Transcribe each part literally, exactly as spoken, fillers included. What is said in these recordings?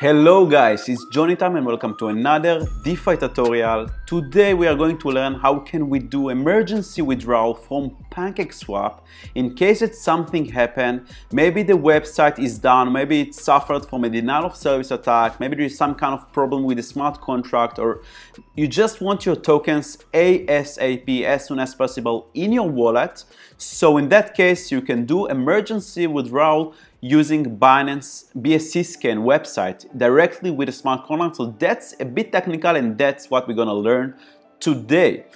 Hello guys, it's Johnny time and welcome to another DeFi tutorial. Today we are going to learn how can we do emergency withdrawal from PancakeSwap in case that something happened. Maybe the website is down, maybe it suffered from a denial of service attack, maybe there is some kind of problem with the smart contract, or you just want your tokens ASAP, as soon as possible, in your wallet. So in that case you can do emergency withdrawal using Binance B S C Scan website directly with a smart contract. So that's a bit technical and that's what we're gonna learn today.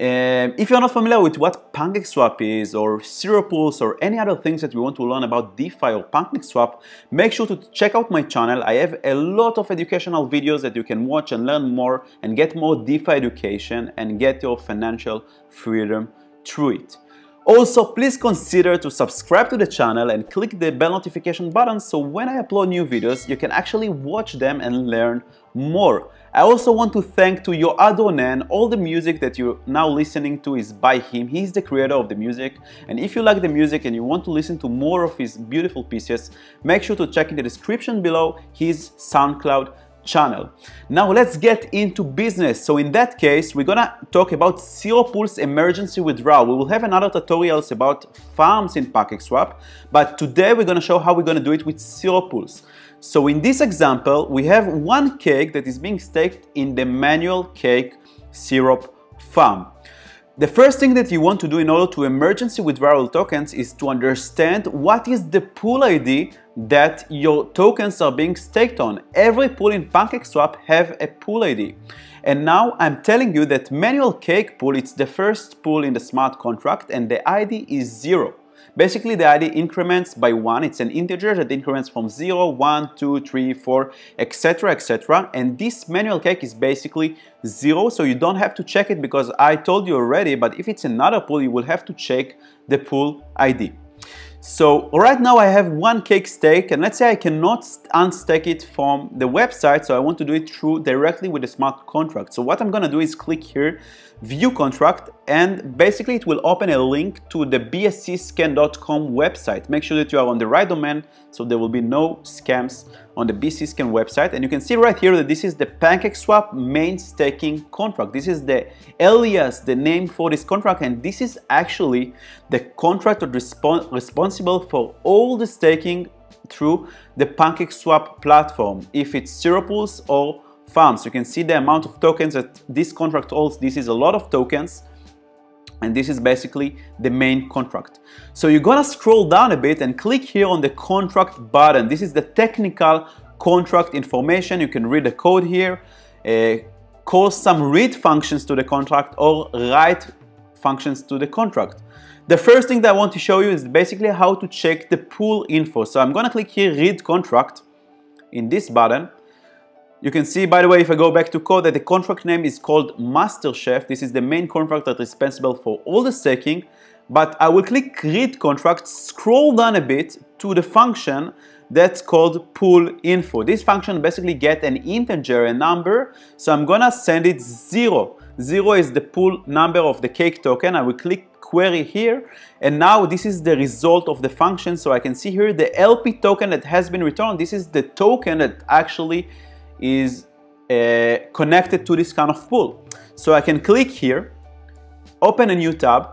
Um, if you're not familiar with what PancakeSwap is, or Syrup Pools, or any other things that we want to learn about DeFi or PancakeSwap, make sure to check out my channel. I have a lot of educational videos that you can watch and learn more and get more DeFi education and get your financial freedom through it. Also, please consider to subscribe to the channel and click the bell notification button so when I upload new videos, you can actually watch them and learn more. I also want to thank to your Adonan. All the music that you're now listening to is by him. He's the creator of the music, and if you like the music and you want to listen to more of his beautiful pieces, make sure to check in the description below his SoundCloud channel. Now let's get into business. So in that case we're gonna talk about Syrup Pools emergency withdrawal. We will have another tutorials about farms in PancakeSwap, but today we're gonna show how we're gonna do it with Syrup Pools. So in this example we have one cake that is being staked in the manual cake syrup farm. The first thing that you want to do in order to emergency withdrawal tokens is to understand what is the pool I D that your tokens are being staked on. Every pool in PancakeSwap have a pool I D. And now I'm telling you that manual cake pool, it's the first pool in the smart contract and the I D is zero. Basically the I D increments by one, it's an integer that increments from zero, one, two, three, four, etc, etc, and this manual cake is basically zero, so you don't have to check it because I told you already, but if it's another pool you will have to check the pool I D. So right now I have one cake stake, and let's say I cannot unstake it from the website, so I want to do it through directly with the smart contract. So what I'm gonna do is click here, view contract, and basically it will open a link to the b s c scan dot com website. Make sure that you are on the right domain, so there will be no scams on the B S C Scan website. And you can see right here that this is the PancakeSwap main staking contract. This is the alias, the name for this contract, and this is actually the contract respons responsible for all the staking through the PancakeSwap platform, if it's Syrup Pools or farms. You can see the amount of tokens that this contract holds. This is a lot of tokens, and this is basically the main contract. So you're gonna scroll down a bit and click here on the contract button. This is the technical contract information. You can read the code here, uh, call some read functions to the contract or write functions to the contract. The first thing that I want to show you is basically how to check the pool info. So I'm gonna click here, read contract, in this button. You can see, by the way, if I go back to code, that the contract name is called MasterChef. This is the main contract that's responsible for all the staking. But I will click read contract, scroll down a bit to the function that's called pool info. This function basically gets an integer, a number, so I'm gonna send it zero. Zero is the pool number of the cake token. I will click query here, and now this is the result of the function. So I can see here the L P token that has been returned. This is the token that actually is uh, connected to this kind of pool. So I can click here, open a new tab,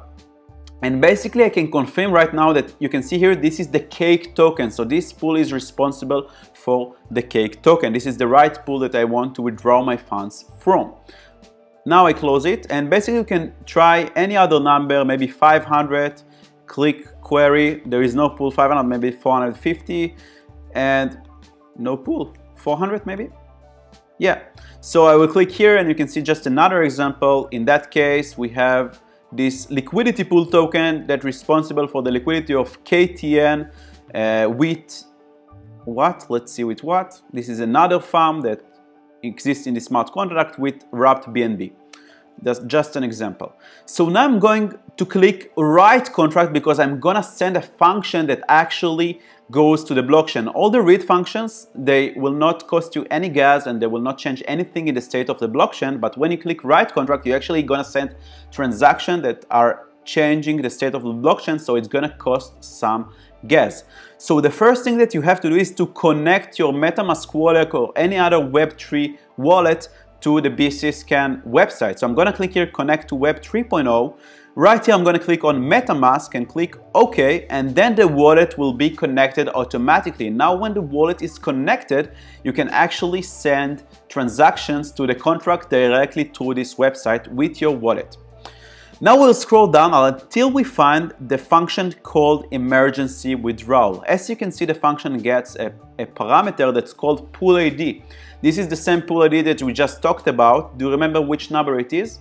and basically I can confirm right now that you can see here this is the cake token. So this pool is responsible for the cake token. This is the right pool that I want to withdraw my funds from. Now I close it, and basically you can try any other number, maybe five hundred, click query, there is no pool, five hundred, maybe four hundred fifty, and no pool, four hundred maybe. Yeah, so I will click here and you can see just another example. In that case, we have this liquidity pool token that's responsible for the liquidity of K T N uh, with what? Let's see with what. This is another farm that exists in the smart contract with wrapped B N B. That's just an example. So now I'm going to click write contract because I'm gonna send a function that actually goes to the blockchain. All the read functions, they will not cost you any gas and they will not change anything in the state of the blockchain, but when you click write contract, you're actually gonna send transactions that are changing the state of the blockchain, so it's gonna cost some gas. So the first thing that you have to do is to connect your MetaMask wallet or any other web three wallet to the B S C Scan website. So I'm gonna click here, connect to web three point oh. Right here, I'm gonna click on MetaMask and click OK, and then the wallet will be connected automatically. Now, when the wallet is connected, you can actually send transactions to the contract directly to this website with your wallet. Now we'll scroll down until we find the function called emergency withdrawal. As you can see, the function gets a, a parameter that's called pool I D. This is the same pool I D that we just talked about. Do you remember which number it is?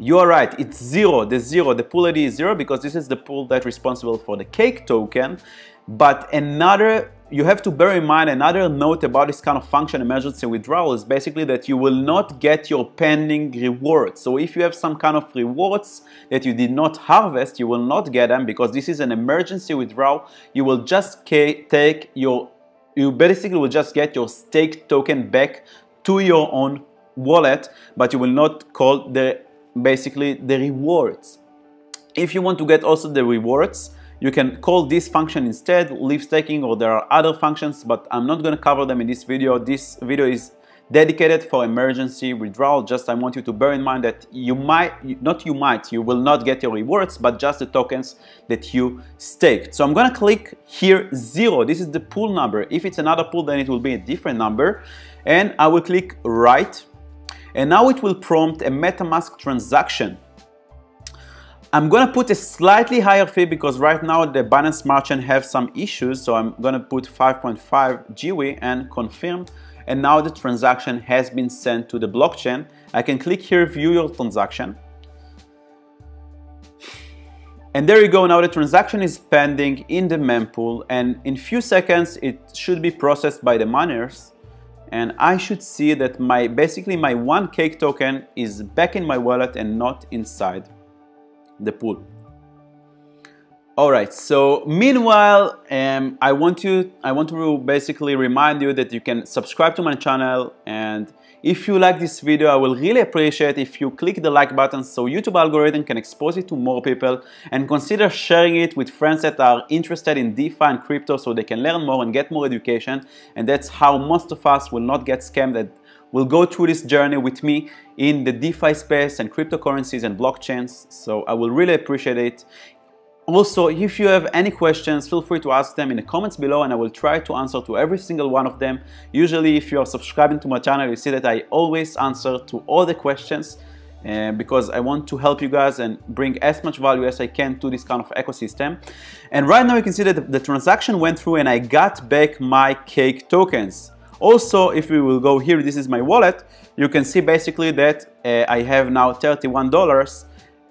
You are right, it's zero, the zero, the pool I D is zero because this is the pool that's responsible for the CAKE token. But another, you have to bear in mind another note about this kind of function, emergency withdrawal, is basically that you will not get your pending rewards. So if you have some kind of rewards that you did not harvest, you will not get them because this is an emergency withdrawal. You will just take your, you basically will just get your stake token back to your own wallet, but you will not call the, basically the rewards. If you want to get also the rewards, you can call this function instead, leave staking, or there are other functions, but I'm not going to cover them in this video. This video is dedicated for emergency withdrawal. Just I want you to bear in mind that you might, not you might, you will not get your rewards, but just the tokens that you staked. So I'm going to click here zero. This is the pool number. If it's another pool, then it will be a different number. And I will click right. And now it will prompt a MetaMask transaction. I'm gonna put a slightly higher fee because right now the Binance merchant have some issues, so I'm gonna put five point five G W E I and confirm, and now the transaction has been sent to the blockchain. I can click here, view your transaction. And there you go, now the transaction is pending in the mempool, and in few seconds it should be processed by the miners. And I should see that my, basically my one CAKE token is back in my wallet and not inside the pool. All right, so meanwhile, um, I want you, I want to basically remind you that you can subscribe to my channel, and if you like this video, I will really appreciate if you click the like button so YouTube algorithm can expose it to more people, and consider sharing it with friends that are interested in DeFi and crypto so they can learn more and get more education, and that's how most of us will not get scammed at will go through this journey with me in the DeFi space and cryptocurrencies and blockchains. So I will really appreciate it. Also, if you have any questions, feel free to ask them in the comments below, and I will try to answer to every single one of them. Usually, if you are subscribing to my channel, you see that I always answer to all the questions uh, because I want to help you guys and bring as much value as I can to this kind of ecosystem. And right now you can see that the transaction went through and I got back my CAKE tokens. Also, if we will go here, this is my wallet, you can see basically that uh, I have now thirty-one dollars,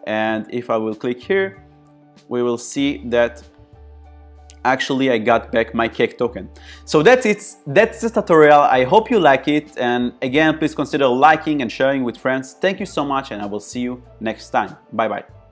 and if I will click here, we will see that actually I got back my CAKE token. So that's it, that's the tutorial. I hope you like it, and again, please consider liking and sharing with friends. Thank you so much, and I will see you next time. Bye bye.